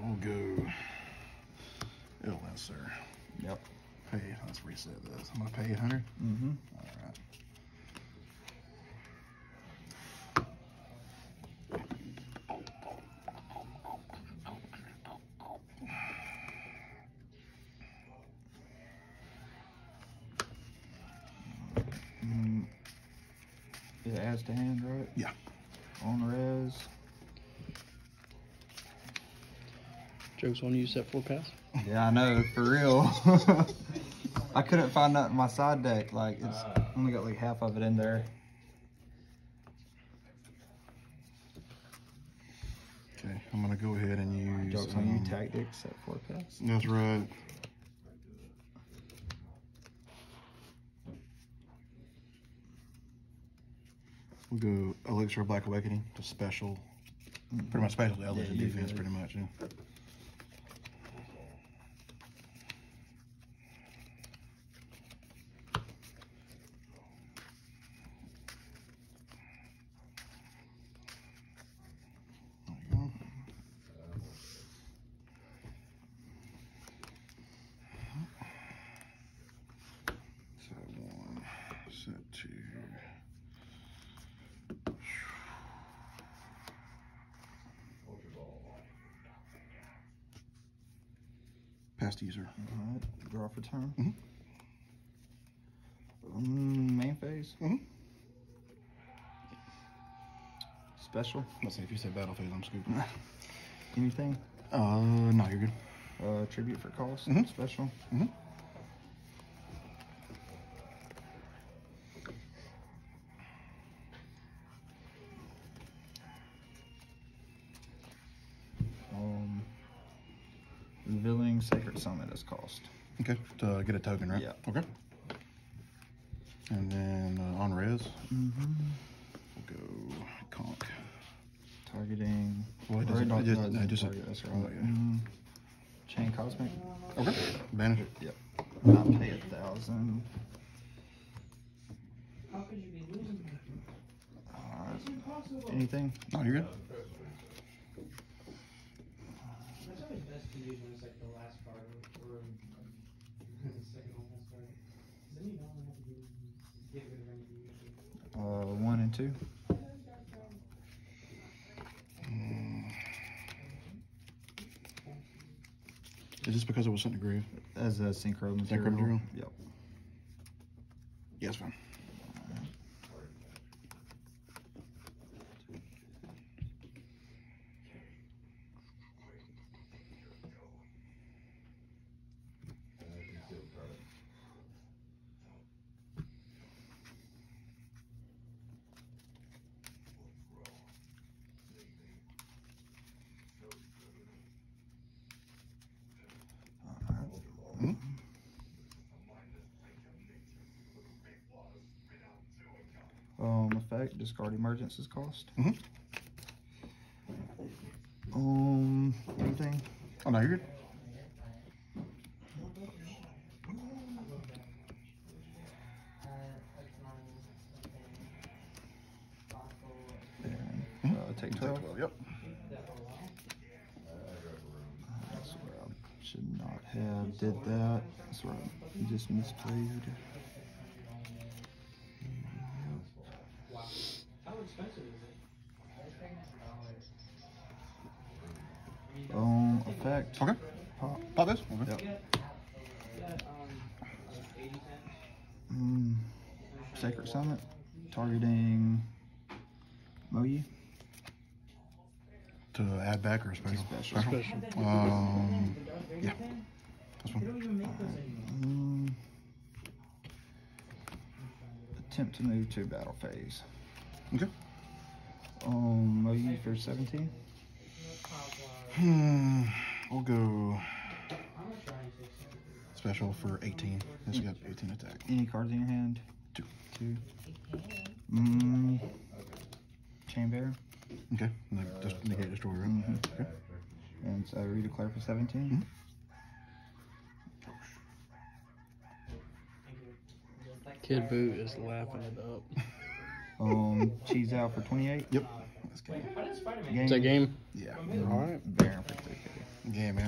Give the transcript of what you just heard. We'll go LS there. Yep. Hey, let's reset this. I'm gonna pay 100. Mm-hmm. All right. It adds to hand, right? Yeah. On res. Joke's on you, set 4 pass. Yeah, I know, for real. I couldn't find nothing in my side deck. Like, it's only got like half of it in there. Okay, I'm gonna go ahead and use. Joke's on you, tactics, set 4 pass. That's right. We'll go Elixir of Black Awakening to special, pretty much special to Elixir defense, pretty much. Yeah. There you go. Set 1, set 2. Past user. All right, draw for turn. Mm-hmm. Main phase. Mm-hmm. Special. Let's see, if you say battlefield, I'm scooping. Anything? No, you're good. Tribute for cost. Mm-hmm. Special. Mm-hmm. Revealing Sacred Summit as cost. Okay, to get a token, right? Yeah. Okay. And then on res, we'll go conk. Targeting. Well, it doesn't target. That's right. Chain Cosmic. Okay. Banish it. Yep. I'll pay 1,000. How could you be losing that? Anything? No, you're good. One and two. Is this because it was sent to Grave? As a synchro material. Synchro material? Yep. Yeah, that's fine. Effect, discard emergencies cost. Mm-hmm. Anything? Oh, no, you're good. Take 12. Yep. That's where I should not have did that. That's where I just misplayed. Effect. Okay. Pop this. Okay. Yep. Sacred Summit. Targeting Moyu. To add back or special? Special. Yeah. This one. Attempt to move to battle phase. Okay. Moyu for 17. We'll go special for 18. This got 18 attack. Any cards in your hand? Two. Chain Bearer. Okay. Just negate destroyer. Okay. And so redeclare for 17. Kid Boot is laughing it up. Cheese out for 28. Yep. That's good. Is that game? Yeah. All right. Bearing for 350. Yeah, man.